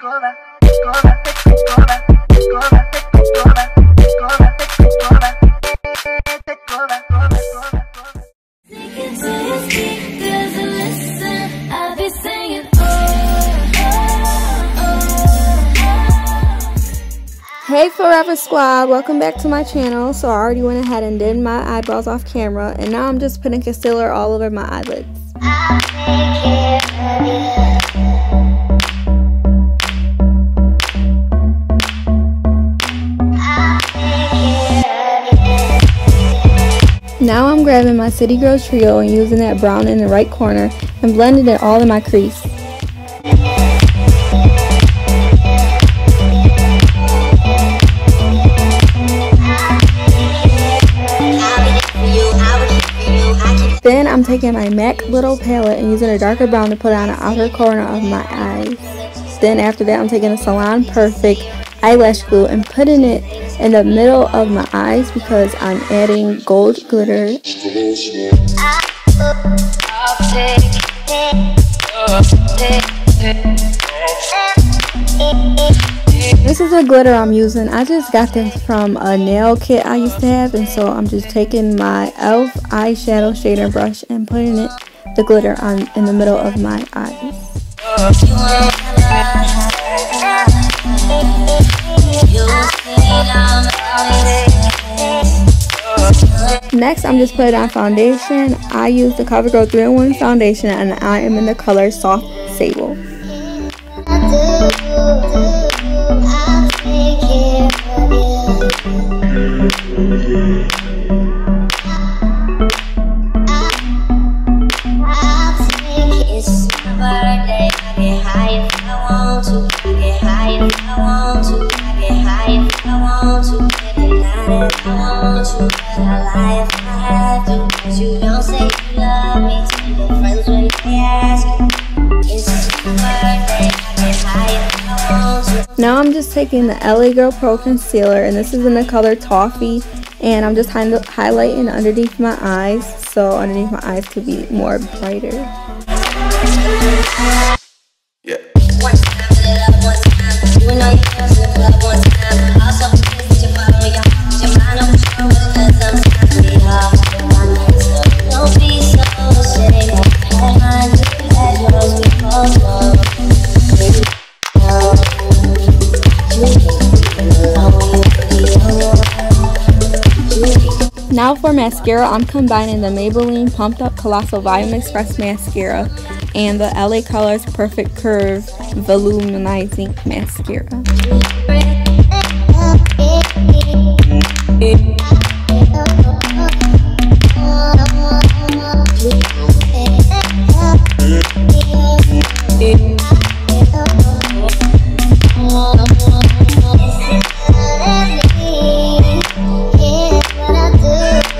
Hey Forever Squad, welcome back to my channel. So I already went ahead and did my eyeballs off camera, and now I'm just putting concealer all over my eyelids. Now I'm grabbing my City Girls Trio and using that brown in the right corner and blending it all in my crease. Then I'm taking my MAC Little palette and using a darker brown to put on the outer corner of my eyes. Then after that, I'm taking a Salon Perfect eyelash glue and putting it in the middle of my eyes because I'm adding gold glitter. This is a glitter I'm using. I just got this from a nail kit I used to have, and so I'm just taking my e.l.f. eyeshadow shader brush and putting the glitter on in the middle of my eyes. Next, I'm just putting on foundation. I use the CoverGirl 3-in-1 foundation, and I am in the color Soft Sable. Now I'm just taking the LA Girl Pro Concealer, and this is in the color Toffee, and I'm just highlighting underneath my eyes, so underneath my eyes could be more brighter. Yeah. Now for mascara, I'm combining the Maybelline Pumped Up Colossal Volume Express Mascara and the LA Colors Perfect Curve Volumizing Mascara.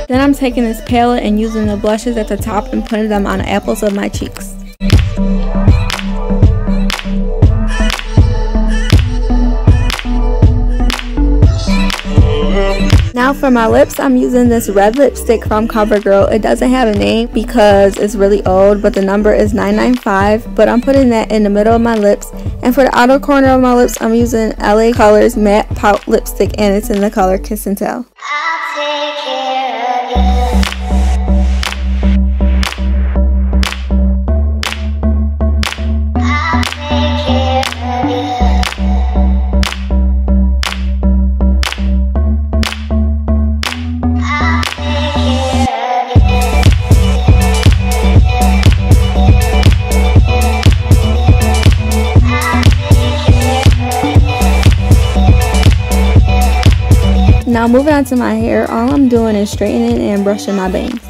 Then I'm taking this palette and using the blushes at the top and putting them on the apples of my cheeks. Now for my lips, I'm using this red lipstick from CoverGirl. It doesn't have a name because it's really old, but the number is 995, but I'm putting that in the middle of my lips. And for the outer corner of my lips, I'm using LA Colors Matte Pout Lipstick, and it's in the color Kiss and Tell. Now moving on to my hair, all I'm doing is straightening and brushing my bangs.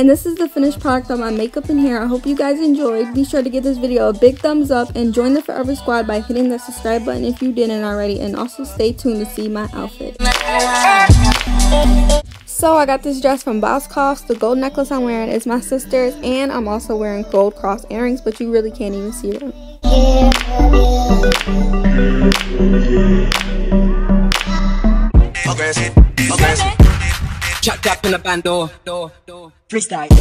And this is the finished product of my makeup and hair. I hope you guys enjoyed. Be sure to give this video a big thumbs up and join the Forever Squad by hitting the subscribe button if you didn't already, and also stay tuned to see my outfit. So I got this dress from Boss Cost. The gold necklace I'm wearing is my sister's, and I'm also wearing gold cross earrings, but you really can't even see them. Chucked up in a band door. Freestyle.